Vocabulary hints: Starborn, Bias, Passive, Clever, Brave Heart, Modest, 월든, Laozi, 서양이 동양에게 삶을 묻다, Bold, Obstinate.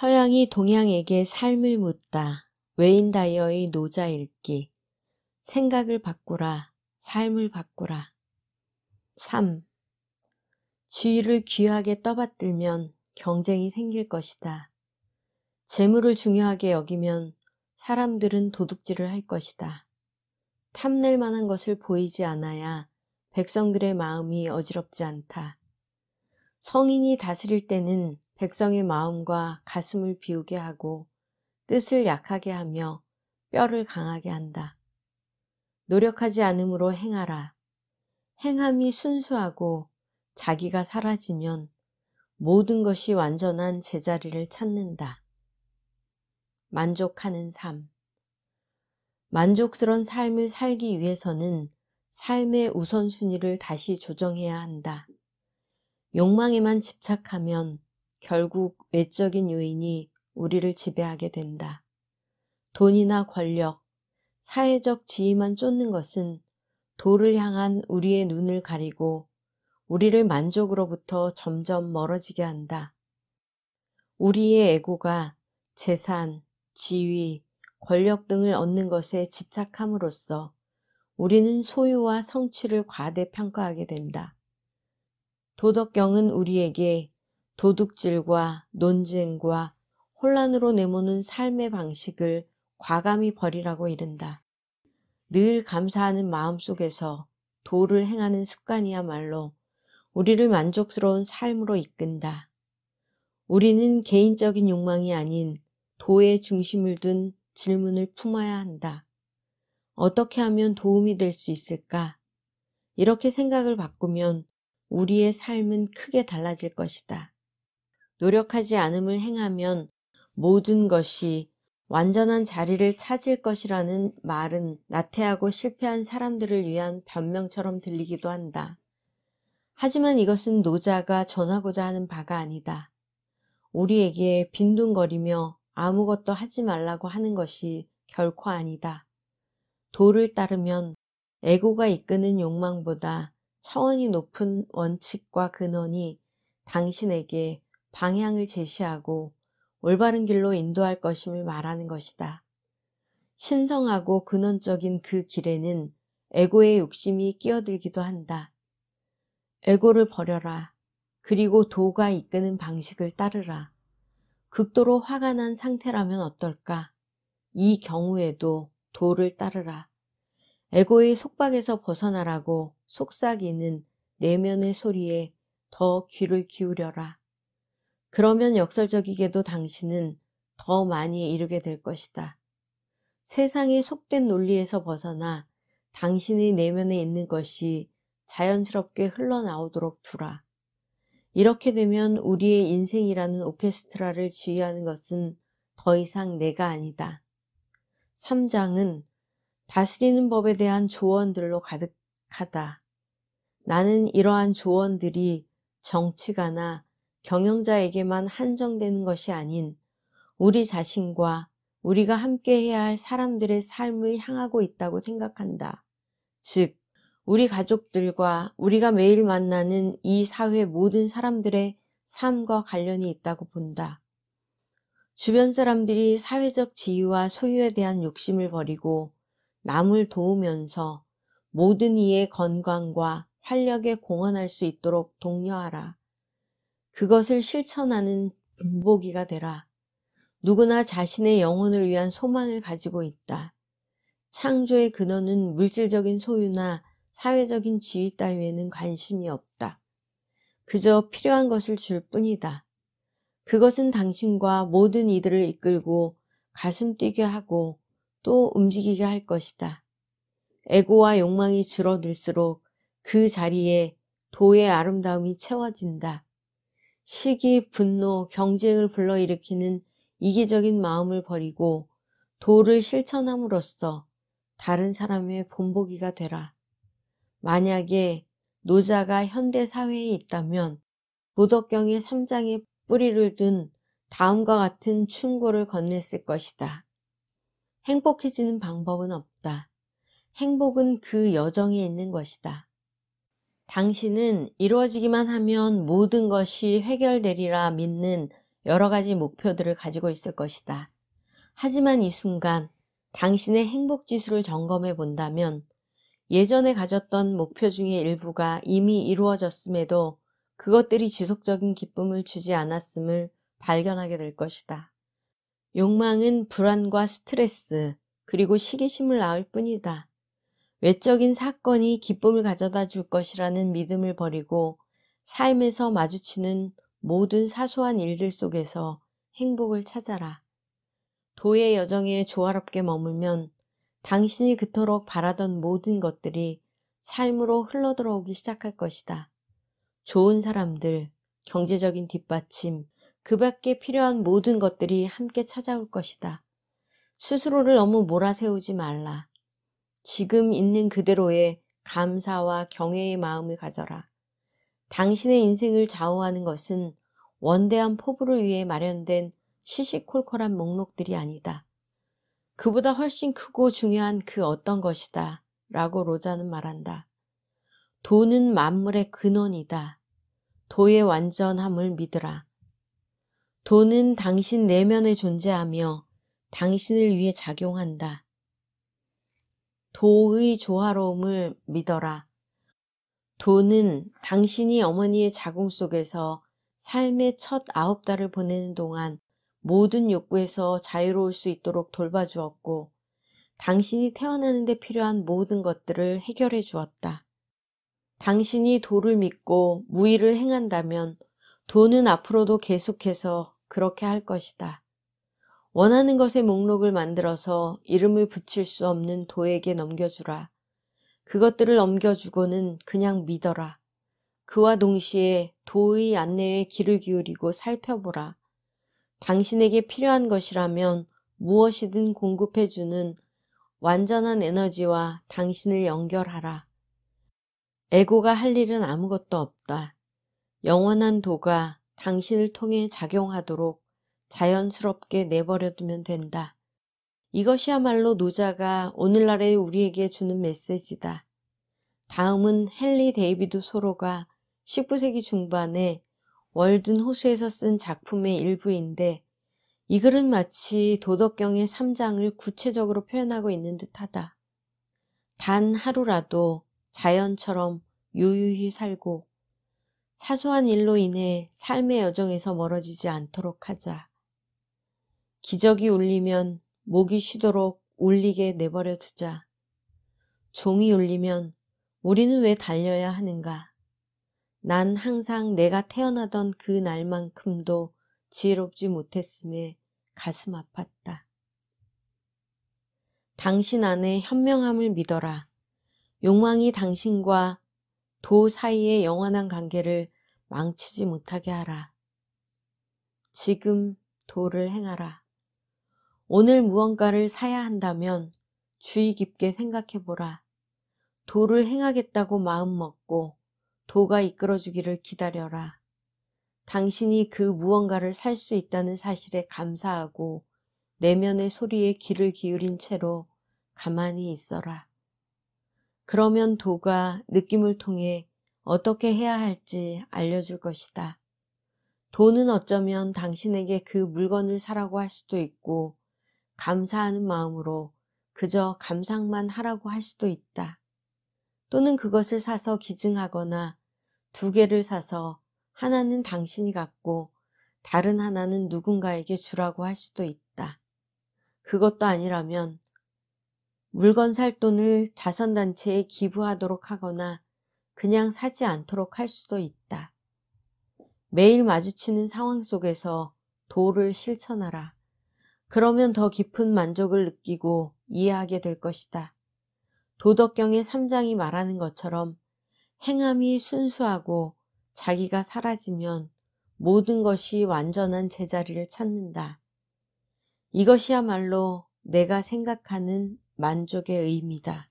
서양이 동양에게 삶을 묻다. 외인다이어의 노자 읽기. 생각을 바꾸라. 삶을 바꾸라. 3. 지위를 귀하게 떠받들면 경쟁이 생길 것이다. 재물을 중요하게 여기면 사람들은 도둑질을 할 것이다. 탐낼 만한 것을 보이지 않아야 백성들의 마음이 어지럽지 않다. 성인이 다스릴 때는 백성의 마음과 가슴을 비우게 하고 뜻을 약하게 하며 뼈를 강하게 한다. 노력하지 않음으로 행하라. 행함이 순수하고 자기가 사라지면 모든 것이 완전한 제자리를 찾는다. 만족하는 삶. 만족스러운 삶을 살기 위해서는 삶의 우선순위를 다시 조정해야 한다. 욕망에만 집착하면 결국 외적인 요인이 우리를 지배하게 된다. 돈이나 권력, 사회적 지위만 쫓는 것은 도를 향한 우리의 눈을 가리고 우리를 만족으로부터 점점 멀어지게 한다. 우리의 애고가 재산, 지위, 권력 등을 얻는 것에 집착함으로써 우리는 소유와 성취를 과대평가하게 된다. 도덕경은 우리에게 도둑질과 논쟁과 혼란으로 내모는 삶의 방식을 과감히 버리라고 이른다. 늘 감사하는 마음 속에서 도를 행하는 습관이야말로 우리를 만족스러운 삶으로 이끈다. 우리는 개인적인 욕망이 아닌 도의 중심을 둔 질문을 품어야 한다. 어떻게 하면 도움이 될 수 있을까? 이렇게 생각을 바꾸면 우리의 삶은 크게 달라질 것이다. 노력하지 않음을 행하면 모든 것이 완전한 자리를 찾을 것이라는 말은 나태하고 실패한 사람들을 위한 변명처럼 들리기도 한다. 하지만 이것은 노자가 전하고자 하는 바가 아니다. 우리에게 빈둥거리며 아무것도 하지 말라고 하는 것이 결코 아니다. 도를 따르면 애고가 이끄는 욕망보다 차원이 높은 원칙과 근원이 당신에게 방향을 제시하고 올바른 길로 인도할 것임을 말하는 것이다. 신성하고 근원적인 그 길에는 에고의 욕심이 끼어들기도 한다. 에고를 버려라. 그리고 도가 이끄는 방식을 따르라. 극도로 화가 난 상태라면 어떨까? 이 경우에도 도를 따르라. 에고의 속박에서 벗어나라고 속삭이는 내면의 소리에 더 귀를 기울여라. 그러면 역설적이게도 당신은 더 많이 이루게 될 것이다. 세상의 속된 논리에서 벗어나 당신의 내면에 있는 것이 자연스럽게 흘러나오도록 두라. 이렇게 되면 우리의 인생이라는 오케스트라를 지휘하는 것은 더 이상 내가 아니다. 3장은 다스리는 법에 대한 조언들로 가득하다. 나는 이러한 조언들이 정치가나 경영자에게만 한정되는 것이 아닌 우리 자신과 우리가 함께 해야 할 사람들의 삶을 향하고 있다고 생각한다. 즉, 우리 가족들과 우리가 매일 만나는 이 사회 모든 사람들의 삶과 관련이 있다고 본다. 주변 사람들이 사회적 지위와 소유에 대한 욕심을 버리고 남을 도우면서 모든 이의 건강과 활력에 공헌할 수 있도록 독려하라. 그것을 실천하는 본보기가 되라. 누구나 자신의 영혼을 위한 소망을 가지고 있다. 창조의 근원은 물질적인 소유나 사회적인 지위 따위에는 관심이 없다. 그저 필요한 것을 줄 뿐이다. 그것은 당신과 모든 이들을 이끌고 가슴 뛰게 하고 또 움직이게 할 것이다. 애고와 욕망이 줄어들수록 그 자리에 도의 아름다움이 채워진다. 시기, 분노, 경쟁을 불러일으키는 이기적인 마음을 버리고 도를 실천함으로써 다른 사람의 본보기가 되라. 만약에 노자가 현대 사회에 있다면 도덕경의 3장에 뿌리를 둔 다음과 같은 충고를 건넸을 것이다. 행복해지는 방법은 없다. 행복은 그 여정에 있는 것이다. 당신은 이루어지기만 하면 모든 것이 해결되리라 믿는 여러 가지 목표들을 가지고 있을 것이다. 하지만 이 순간 당신의 행복지수를 점검해 본다면 예전에 가졌던 목표 중에 일부가 이미 이루어졌음에도 그것들이 지속적인 기쁨을 주지 않았음을 발견하게 될 것이다. 욕망은 불안과 스트레스 그리고 시기심을 낳을 뿐이다. 외적인 사건이 기쁨을 가져다 줄 것이라는 믿음을 버리고 삶에서 마주치는 모든 사소한 일들 속에서 행복을 찾아라. 도의 여정에 조화롭게 머물면 당신이 그토록 바라던 모든 것들이 삶으로 흘러들어오기 시작할 것이다. 좋은 사람들, 경제적인 뒷받침, 그 밖에 필요한 모든 것들이 함께 찾아올 것이다. 스스로를 너무 몰아세우지 말라. 지금 있는 그대로의 감사와 경외의 마음을 가져라. 당신의 인생을 좌우하는 것은 원대한 포부를 위해 마련된 시시콜콜한 목록들이 아니다. 그보다 훨씬 크고 중요한 그 어떤 것이다 라고 로자는 말한다. 도는 만물의 근원이다. 도의 완전함을 믿으라. 도는 당신 내면에 존재하며 당신을 위해 작용한다. 도의 조화로움을 믿어라. 도는 당신이 어머니의 자궁 속에서 삶의 첫 9달을 보내는 동안 모든 욕구에서 자유로울 수 있도록 돌봐주었고 당신이 태어나는 데 필요한 모든 것들을 해결해 주었다. 당신이 도를 믿고 무의를 행한다면 도는 앞으로도 계속해서 그렇게 할 것이다. 원하는 것의 목록을 만들어서 이름을 붙일 수 없는 도에게 넘겨주라. 그것들을 넘겨주고는 그냥 믿어라. 그와 동시에 도의 안내에 귀를 기울이고 살펴보라. 당신에게 필요한 것이라면 무엇이든 공급해주는 완전한 에너지와 당신을 연결하라. 에고가 할 일은 아무것도 없다. 영원한 도가 당신을 통해 작용하도록 자연스럽게 내버려두면 된다. 이것이야말로 노자가 오늘날에 우리에게 주는 메시지다. 다음은 헨리 데이비드 소로가 19세기 중반에 월든 호수에서 쓴 작품의 일부인데 이 글은 마치 도덕경의 3장을 구체적으로 표현하고 있는 듯하다. 단 하루라도 자연처럼 유유히 살고 사소한 일로 인해 삶의 여정에서 멀어지지 않도록 하자. 기적이 울리면 목이 쉬도록 울리게 내버려 두자. 종이 울리면 우리는 왜 달려야 하는가? 난 항상 내가 태어나던 그 날만큼도 지혜롭지 못했음에 가슴 아팠다. 당신 안의 현명함을 믿어라. 욕망이 당신과 도 사이의 영원한 관계를 망치지 못하게 하라. 지금 도를 행하라. 오늘 무언가를 사야 한다면 주의 깊게 생각해보라. 도를 행하겠다고 마음먹고 도가 이끌어주기를 기다려라. 당신이 그 무언가를 살 수 있다는 사실에 감사하고 내면의 소리에 귀를 기울인 채로 가만히 있어라. 그러면 도가 느낌을 통해 어떻게 해야 할지 알려줄 것이다. 도는 어쩌면 당신에게 그 물건을 사라고 할 수도 있고 감사하는 마음으로 그저 감상만 하라고 할 수도 있다. 또는 그것을 사서 기증하거나 2개를 사서 하나는 당신이 갖고 다른 하나는 누군가에게 주라고 할 수도 있다. 그것도 아니라면 물건 살 돈을 자선단체에 기부하도록 하거나 그냥 사지 않도록 할 수도 있다. 매일 마주치는 상황 속에서 도를 실천하라. 그러면 더 깊은 만족을 느끼고 이해하게 될 것이다. 도덕경의 3장이 말하는 것처럼 행함이 순수하고 자기가 사라지면 모든 것이 완전한 제자리를 찾는다. 이것이야말로 내가 생각하는 만족의 의미다.